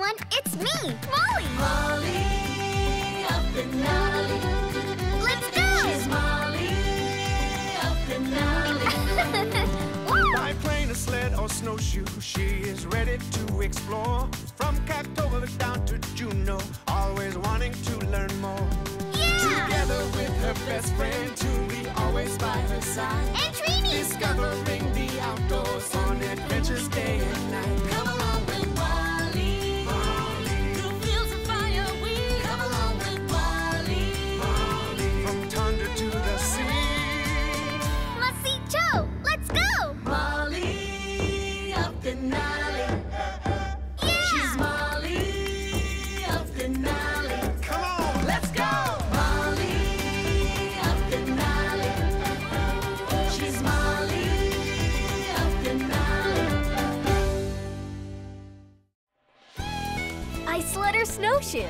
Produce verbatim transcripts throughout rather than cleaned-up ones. everyone, it's me, Molly! Molly of Denali. Let's go! She's Molly of Denali. By plane, a sled, or snowshoe, she is ready to explore. From Capitola down to Juneau, always wanting to learn more. Yeah! Together with her best friend, Tooey, always by her side. And Trini! Discovering the outdoors on adventures day and night. Come along with Molly. Molly. Through fields of fire we come along with Molly. Molly. From thunder to the sea. Masicho, let's go! Molly of Denali. Yeah! She's Molly of Denali. Come on, let's go! Molly of Denali. She's Molly of Denali. I sled her snowshoe.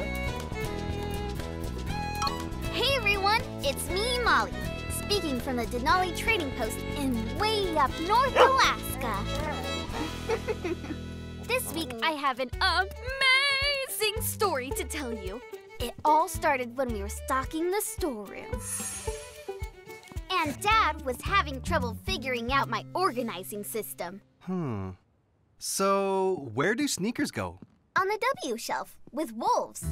Hey everyone, it's me, Molly, speaking from the Denali Trading Post in way up north Alaska. This week I have an amazing story to tell you. It all started when we were stocking the storeroom. And Dad was having trouble figuring out my organizing system. Hmm. So, where do sneakers go? On the W shelf, with wolves.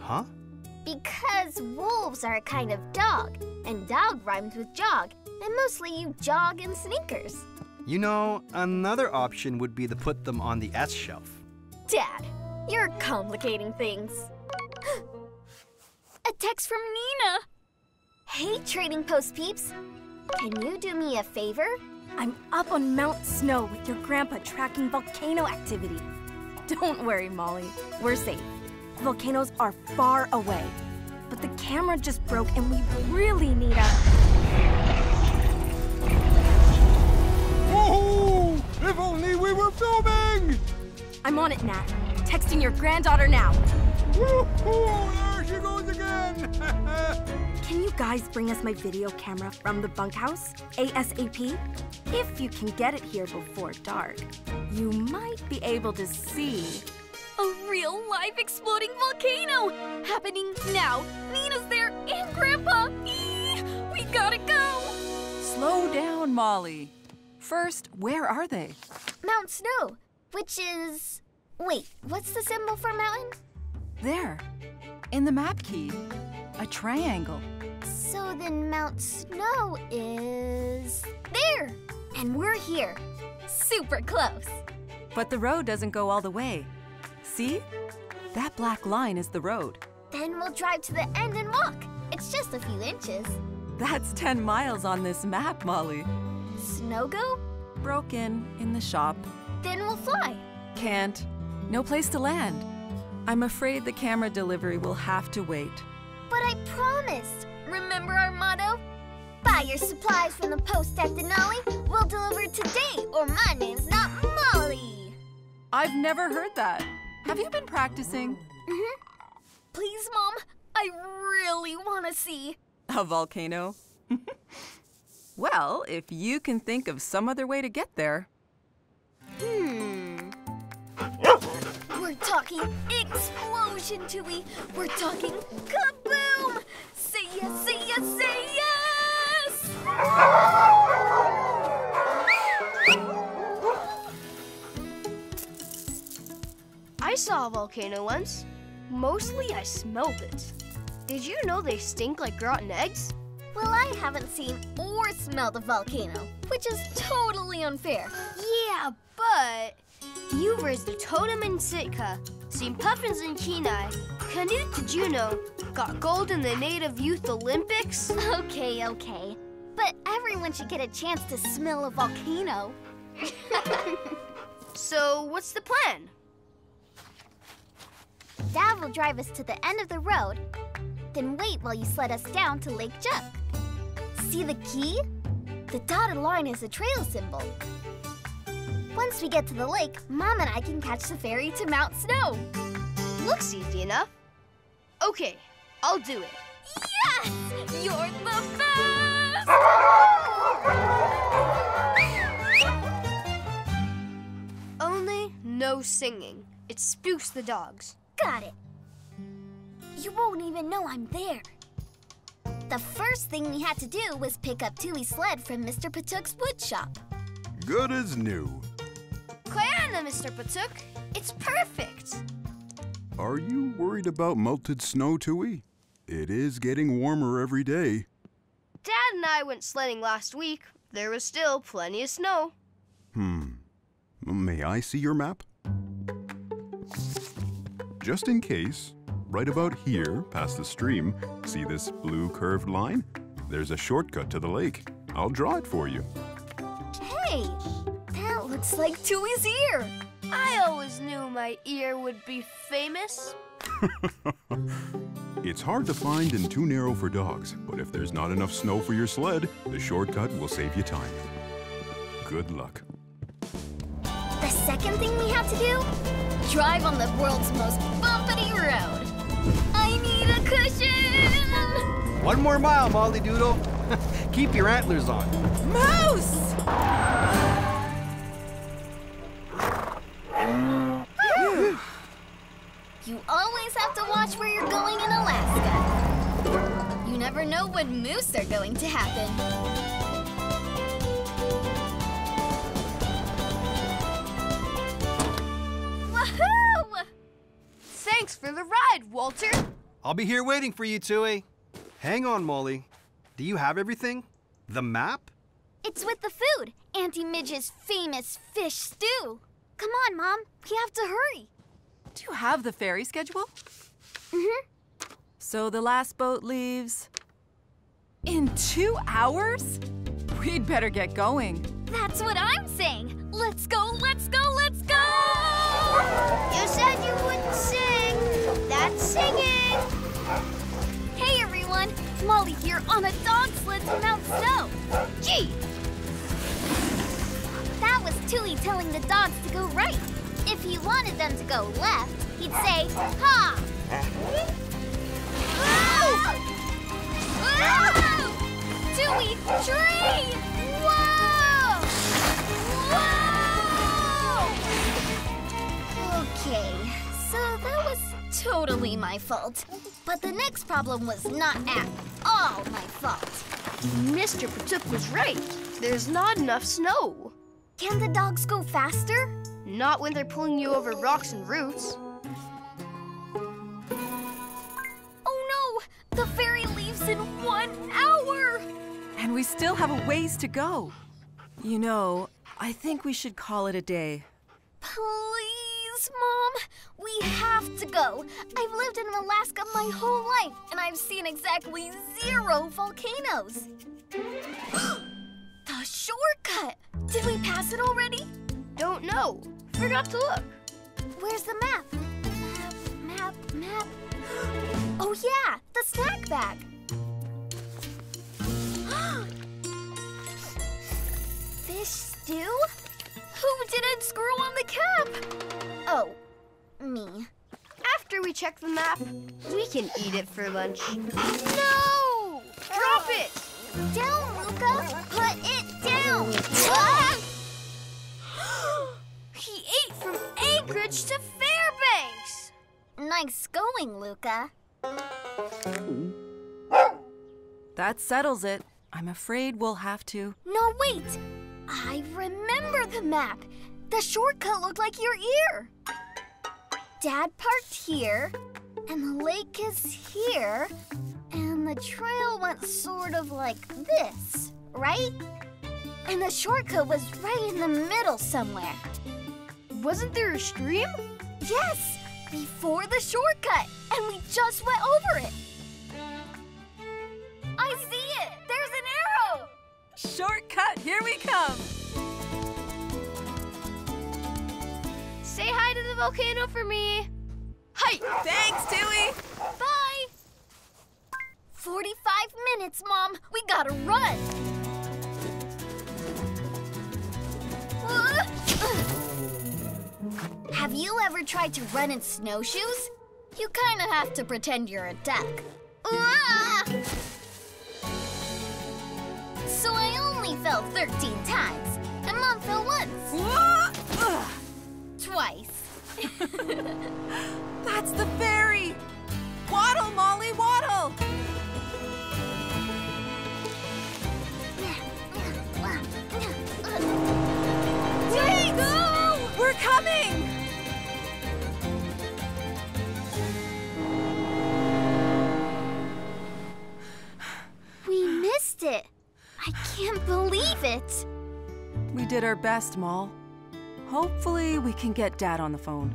Huh? Because wolves are a kind of dog, and dog rhymes with jog, and mostly you jog in sneakers. You know, another option would be to put them on the S shelf. Dad, you're complicating things. A text from Nina! Hey, Trading Post peeps. Can you do me a favor? I'm up on Mount Snow with your grandpa tracking volcano activity. Don't worry, Molly. We're safe. Volcanoes are far away. But the camera just broke and we really need a... Woohoo! If only we were filming! I'm on it, Nat. Texting your granddaughter now. Woohoo! There she goes again! Can you guys bring us my video camera from the bunkhouse, ASAP? If you can get it here before dark, you might be able to see a real live exploding volcano happening now. Nina's there and Grandpa. Eee, we gotta go. Slow down, Molly. First, where are they? Mount Snow, which is... Wait, what's the symbol for mountain? There, in the map key, a triangle. So then Mount Snow is... there! And we're here. Super close. But the road doesn't go all the way. See? That black line is the road. Then we'll drive to the end and walk. It's just a few inches. That's ten miles on this map, Molly. Snow go? Broken in the shop. Then we'll fly. Can't. No place to land. I'm afraid the camera delivery will have to wait. But I promised. Remember our motto? Buy your supplies from the post at Denali. We'll deliver today, or my name's not Molly. I've never heard that. Have you been practicing? Mm-hmm. Please, Mom, I really want to see. A volcano? Well, if you can think of some other way to get there. Hmm. We're talking explosion, Tooey. We're talking kaboom! Say yes, say yes, say yes! I saw a volcano once. Mostly I smelled it. Did you know they stink like rotten eggs? Well, I haven't seen or smelled a volcano, which is totally unfair. Yeah, but... you raised a totem in Sitka, seen puffins in Kenai, canoed to Juneau, got gold in the Native Youth Olympics. Okay, okay. But everyone should get a chance to smell a volcano. So, what's the plan? Dad will drive us to the end of the road, then wait while you sled us down to Lake Juk. See the key? The dotted line is a trail symbol. Once we get to the lake, Mom and I can catch the ferry to Mount Snow. Looks easy enough. Okay, I'll do it. Yes! You're the best! Only no singing. It spooks the dogs. Got it. You won't even know I'm there. The first thing we had to do was pick up Tooey's sled from Mister Patuk's wood shop. Good as new. Koyana, Mister Patuk. It's perfect. Are you worried about melted snow, Tooey? It is getting warmer every day. Dad and I went sledding last week. There was still plenty of snow. Hmm. May I see your map? Just in case, right about here, past the stream, see this blue curved line? There's a shortcut to the lake. I'll draw it for you. Hey, that looks like Tooey's ear. I always knew my ear would be famous. It's hard to find and too narrow for dogs, but if there's not enough snow for your sled, the shortcut will save you time. Good luck. The second thing we have to do? Drive on the world's most bumpity road. I need a cushion! One more mile, Molly Doodle. Keep your antlers on. Mouse! You always have to watch where you're going in Alaska. You never know when moose are going to happen. Wahoo! Thanks for the ride, Walter. I'll be here waiting for you, Tooey. Hang on, Molly. Do you have everything? The map? It's with the food. Auntie Midge's famous fish stew. Come on, Mom. We have to hurry. Do you have the ferry schedule? Mm-hmm. So the last boat leaves in two hours? We'd better get going. That's what I'm saying. Let's go, let's go, let's go! You said you wouldn't sing. That's singing. Hey, everyone. Molly here on a dog sled to Mount Snow. Gee! That was Tooey telling the dogs to go right. If he wanted them to go left, he'd say, ha! Tooey, tree! Whoa! Whoa! Okay, so that was totally my fault. But the next problem was not at all my fault. Mister Patuk was right. There's not enough snow. Can the dogs go faster? Not when they're pulling you over rocks and roots. Oh no! The ferry leaves in one hour! And we still have a ways to go. You know, I think we should call it a day. Please, Mom! We have to go. I've lived in Alaska my whole life, and I've seen exactly zero volcanoes. The shortcut! Did we pass it already? Don't know. Forgot to look. Where's the map? Map, map, map. Oh, yeah, the snack bag. Fish stew? Who didn't screw on the cap? Oh, me. After we check the map, we can eat it for lunch. No! Drop it! Down, Luca! Put it down! Ah! He ate from Anchorage to Fairbanks! Nice going, Luca. That settles it. I'm afraid we'll have to... No, wait! I remember the map. The shortcut looked like your ear. Dad parked here, and the lake is here, and the trail went sort of like this, right? And the shortcut was right in the middle somewhere. Wasn't there a stream? Yes, before the shortcut, and we just went over it. I see it! There's an arrow! Shortcut, here we come! Say hi to the volcano for me. Hi! Thanks, Tooey! Bye! forty-five minutes, Mom. We gotta run! Have you ever tried to run in snowshoes? You kind of have to pretend you're a duck. So I only fell thirteen times, and Mom fell once. Twice. We're coming! We missed it. I can't believe it. We did our best, Moll. Hopefully we can get Dad on the phone.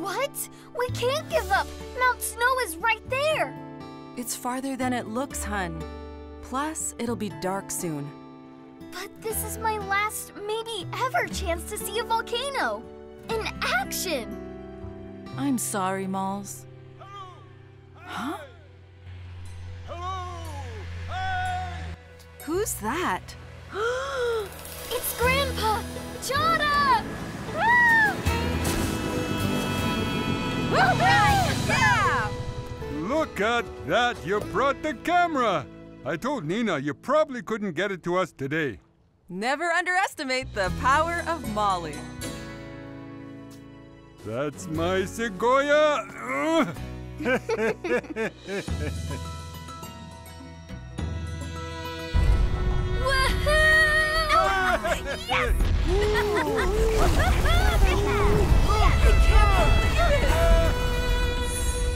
What? We can't give up. Mount Snow is right there. It's farther than it looks, hun. Plus, it'll be dark soon. But this is my last, maybe ever, chance to see a volcano. In action! I'm sorry, Malls. Hello. Huh? Hello. Hey. Who's that? It's Grandpa! Chara! Ah! All right, yeah! Look at that! You brought the camera! I told Nina you probably couldn't get it to us today. Never underestimate the power of Molly. That's my Sequoia.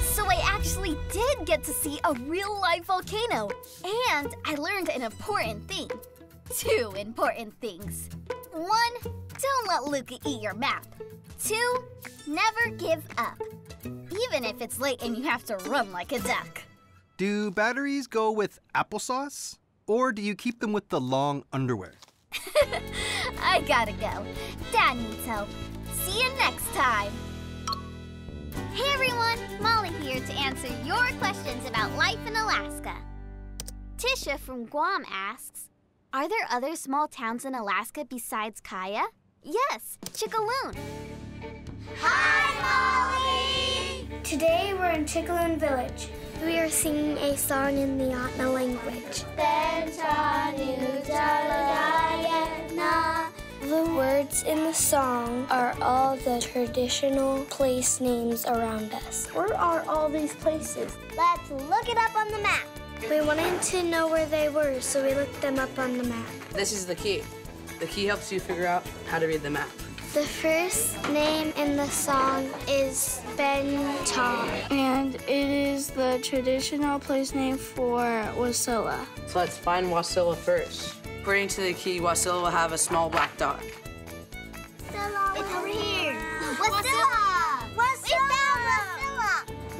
So I actually did get to see a real-life volcano, and I learned an important thing. Two important things. One, don't let Luca eat your map. Two, never give up, even if it's late and you have to run like a duck. Do batteries go with applesauce, or do you keep them with the long underwear? I gotta go. Dad needs help. See you next time. Hey everyone, Molly here to answer your questions about life in Alaska. Tisha from Guam asks, are there other small towns in Alaska besides Kaya? Yes, Chickaloon. Hi, Molly! Today we're in Chickaloon Village. We are singing a song in the Atna language. The words in the song are all the traditional place names around us. Where are all these places? Let's look it up on the map. We wanted to know where they were, so we looked them up on the map. This is the Qyah. The Qyah helps you figure out how to read the map. The first name in the song is Ben Tong, and it is the traditional place name for Wasilla. So let's find Wasilla first. According to the Qyah, Wasilla will have a small black dot. Wasilla, it's over here. Wasilla! Wasilla!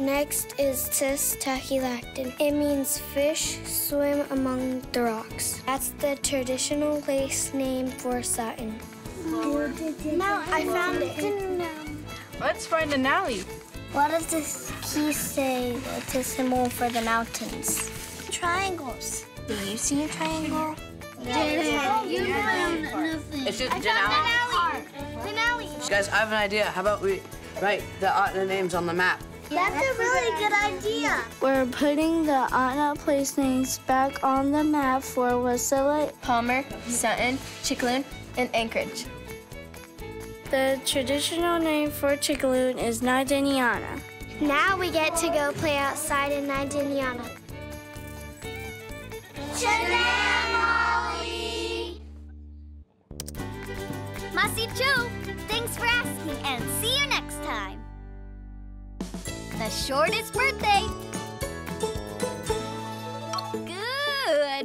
Next is Tistachylactin. It means fish swim among the rocks. That's the traditional place name for Sutton. Lower. No, I found it. Let's find Denali. What does this Qyah say? It's a symbol for the mountains. Triangles. Do you see a triangle? Yeah, you found nothing. It's just I Denali. Denali. Denali. Guys, I have an idea. How about we write the Atna names on the map? Yeah, that's, that's a really good idea. We're putting the Atna place names back on the map for Wasilla, Palmer, Sutton, Chickaloon, and Anchorage. The traditional name for Chickaloon is Nideniana. Now we get to go play outside in Nideniana. Shalom, Molly! Masi Chu, thanks for asking, and see you next time. The shortest birthday. Good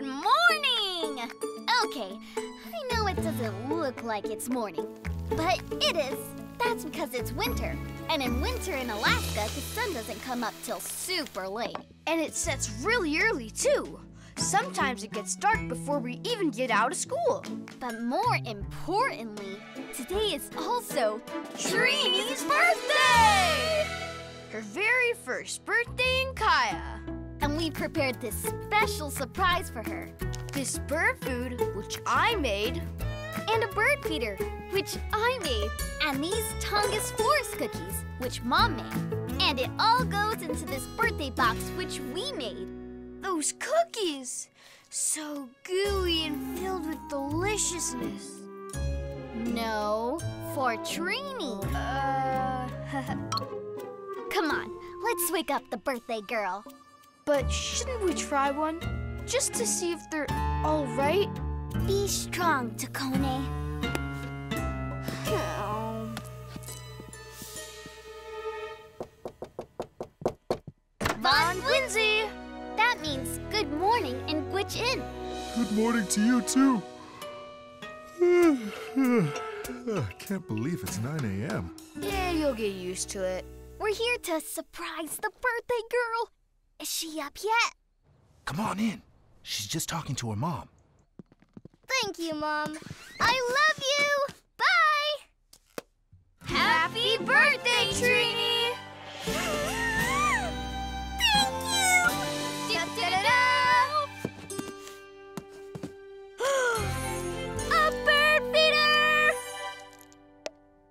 morning! Okay. I know it doesn't look like it's morning, but it is. That's because it's winter. And in winter in Alaska, the sun doesn't come up till super late. And it sets really early, too. Sometimes it gets dark before we even get out of school. But more importantly, today is also Trini's birthday! Her very first birthday in Kaya. And we prepared this special surprise for her. This bird food, which I made. And a bird feeder, which I made. And these Tongass forest cookies, which Mom made. And it all goes into this birthday box, which we made. Those cookies! So gooey and filled with deliciousness. No, for Trini. Uh... Come on, let's wake up the birthday girl. But shouldn't we try one? Just to see if they're all right? Be strong, Takone. That means good morning in Gwich'in. Good morning to you, too. I can't believe it's nine A M Yeah, you'll get used to it. We're here to surprise the birthday girl. Is she up yet? Come on in. She's just talking to her mom. Thank you, Mom. I love you. Bye. Happy birthday, Trini. Thank you. Da, da, da, da. A bird feeder.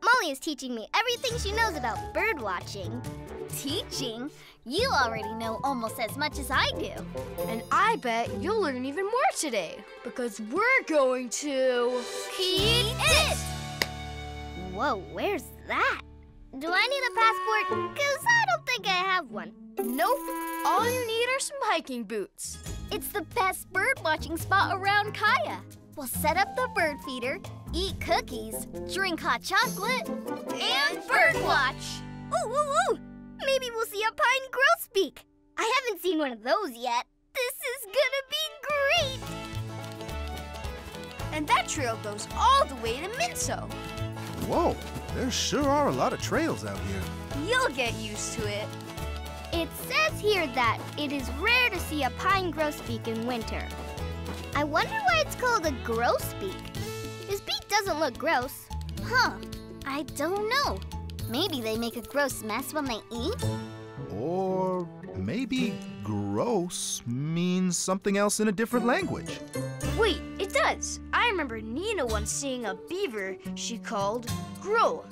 Molly is teaching me everything she knows about bird watching. Teaching? You already know almost as much as I do. And I bet you'll learn even more today, because we're going to... Eat it! Whoa, where's that? Do I need a passport? Because I don't think I have one. Nope. All you need are some hiking boots. It's the best bird-watching spot around Kaya. We'll set up the bird feeder, eat cookies, drink hot chocolate, and birdwatch. Ooh, ooh, ooh! Maybe we'll see a pine grosbeak. I haven't seen one of those yet. This is gonna be great! And that trail goes all the way to Minso. Whoa, there sure are a lot of trails out here. You'll get used to it. It says here that it is rare to see a pine grosbeak in winter. I wonder why it's called a grosbeak. His beak doesn't look gross. Huh, I don't know. Maybe they make a gross mess when they eat? Or maybe gross means something else in a different language. Wait, it does. I remember Nina once seeing a beaver she called grow.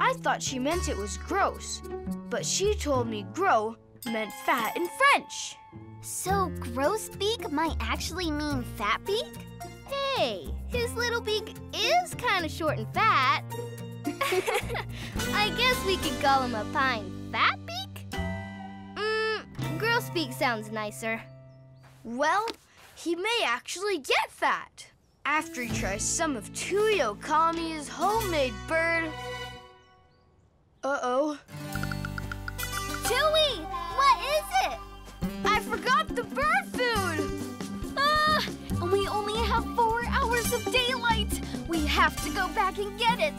I thought she meant it was gross, but she told me grow meant fat in French. So grosbeak might actually mean fat beak? Hey, his little beak is kind of short and fat. I guess we could call him a pine fatbeak? Mmm, grosbeak sounds nicer. Well, he may actually get fat after he tries some of Tooey Okami's homemade bird. Uh-oh. Tooey, what is it? I forgot the bird food! Ah, and we only have four hours of daylight. We have to go back and get it.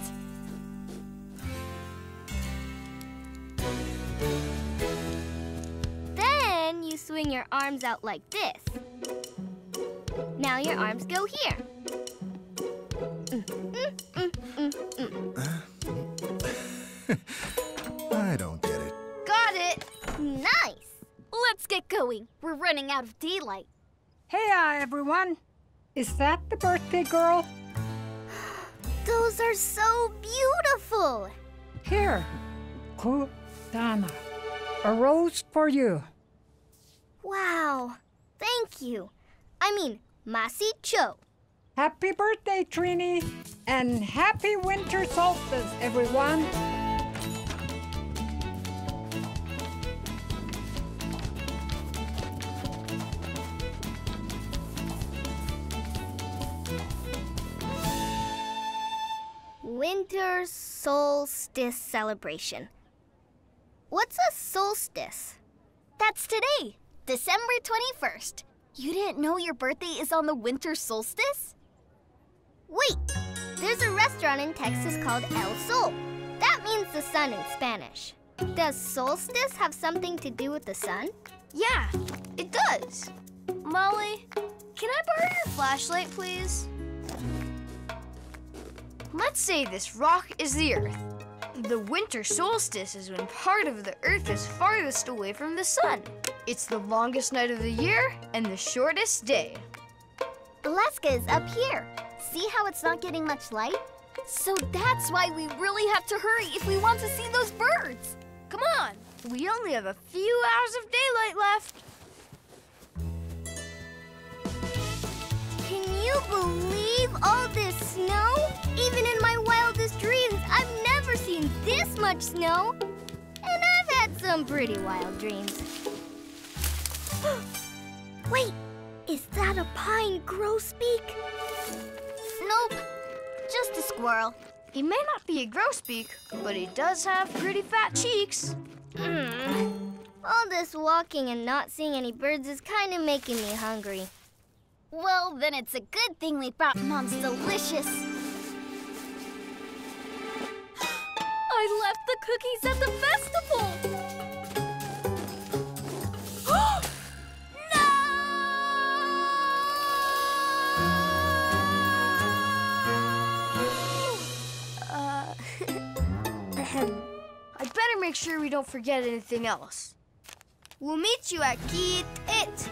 Then you swing your arms out like this. Now your arms go here. Mm, mm, mm, mm, mm. I don't get it. Got it! Nice! Let's get going. We're running out of daylight. Hey, everyone. Is that the birthday girl? Those are so beautiful! Here. Cool. Donna, a rose for you. Wow, thank you. I mean, Masicho. Happy birthday, Trini, and happy winter solstice, everyone. Winter solstice celebration. What's a solstice? That's today, December twenty-first. You didn't know your birthday is on the winter solstice? Wait, there's a restaurant in Texas called El Sol. That means the sun in Spanish. Does solstice have something to do with the sun? Yeah, it does. Molly, can I borrow your flashlight, please? Let's say this rock is the Earth. The winter solstice is when part of the Earth is farthest away from the sun. It's the longest night of the year and the shortest day. Alaska is up here. See how it's not getting much light? So that's why we really have to hurry if we want to see those birds. Come on, we only have a few hours of daylight left. Can you believe all this snow? Even in my wildest dreams, I've never seen this much snow, and I've had some pretty wild dreams. Wait, is that a pine grosbeak? Nope, just a squirrel. He may not be a grosbeak, but he does have pretty fat cheeks. Mm. All this walking and not seeing any birds is kind of making me hungry. Well, then it's a good thing we brought Mom's delicious... I left the cookies at the festival! No! Uh, ahem. I better make sure we don't forget anything else. We'll meet you at Qyah It.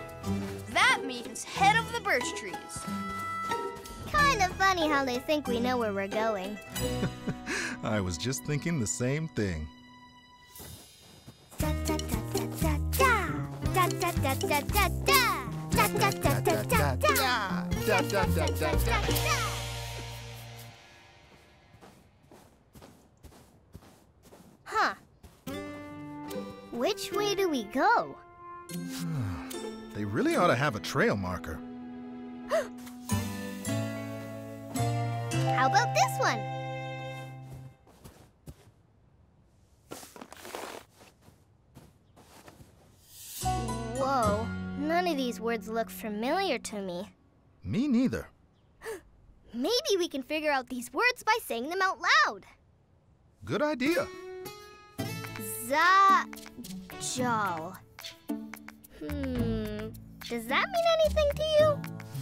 That means head of the birch trees. Kind of funny how they think we know where we're going. I was just thinking the same thing. Huh. Which way do we go? They really ought to have a trail marker. How about this one? Whoa, none of these words look familiar to me. Me neither. Maybe we can figure out these words by saying them out loud. Good idea. Za-jal. Hmm, does that mean anything to you?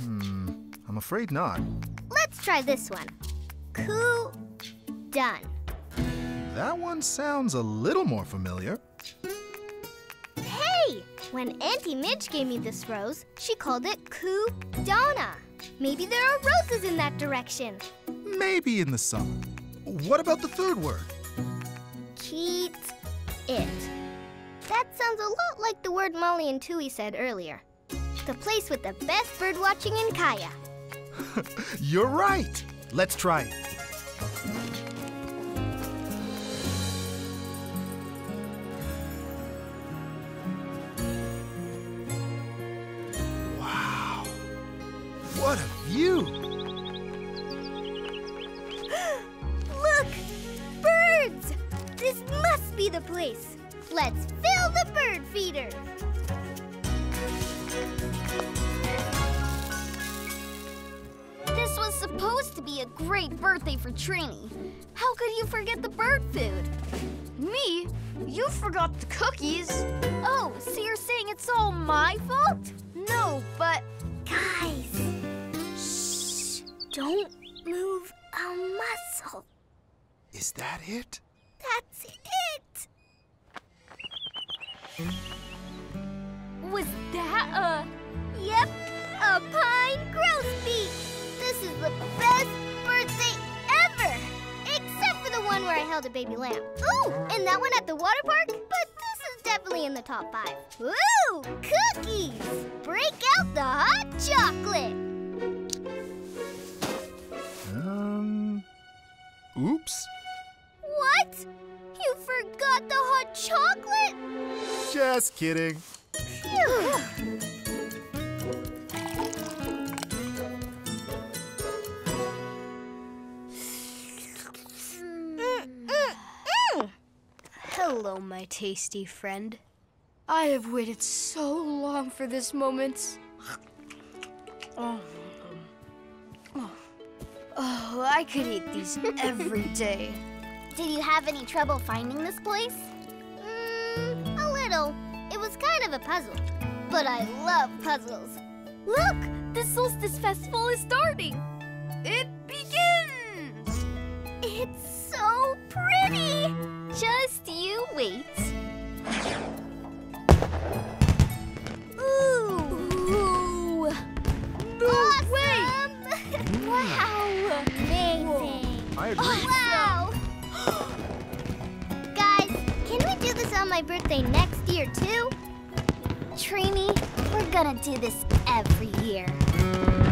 Hmm, I'm afraid not. Let's try this one. Ku-dun. That one sounds a little more familiar. Hey! When Auntie Midge gave me this rose, she called it Ku-donna. Maybe there are roses in that direction. Maybe in the summer. What about the third word? Qyah-it. That sounds a lot like the word Molly and Tooey said earlier. The place with the best bird watching in Kaya. You're right. Let's try it. Wow. What a view. Look! Birds! This must be the place. Let's fill the bird feeder. This was supposed to be a great birthday for Trini. How could you forget the bird food? Me? You forgot the cookies. Oh, so you're saying it's all my fault? No, but... Guys, shh, don't move a muscle. Is that it? That's it. Was that a... Yep, a pine grosbeak. This is the best birthday ever! Except for the one where I held a baby lamb. Ooh, and that one at the water park? But this is definitely in the top five. Ooh, cookies! Break out the hot chocolate! Um... Oops. What? You forgot the hot chocolate? Just kidding. Phew. Hello, my tasty friend. I have waited so long for this moment. Oh, oh. oh I could eat these every day. Did you have any trouble finding this place? Mm, a little. It was kind of a puzzle. But I love puzzles. Look! The Solstice Festival is starting! It begins! It's so pretty! Just you wait. Ooh! Ooh. No awesome. Way! Wow! Amazing! I agree. Wow! Guys, can we do this on my birthday next year too? Trini, we're gonna do this every year.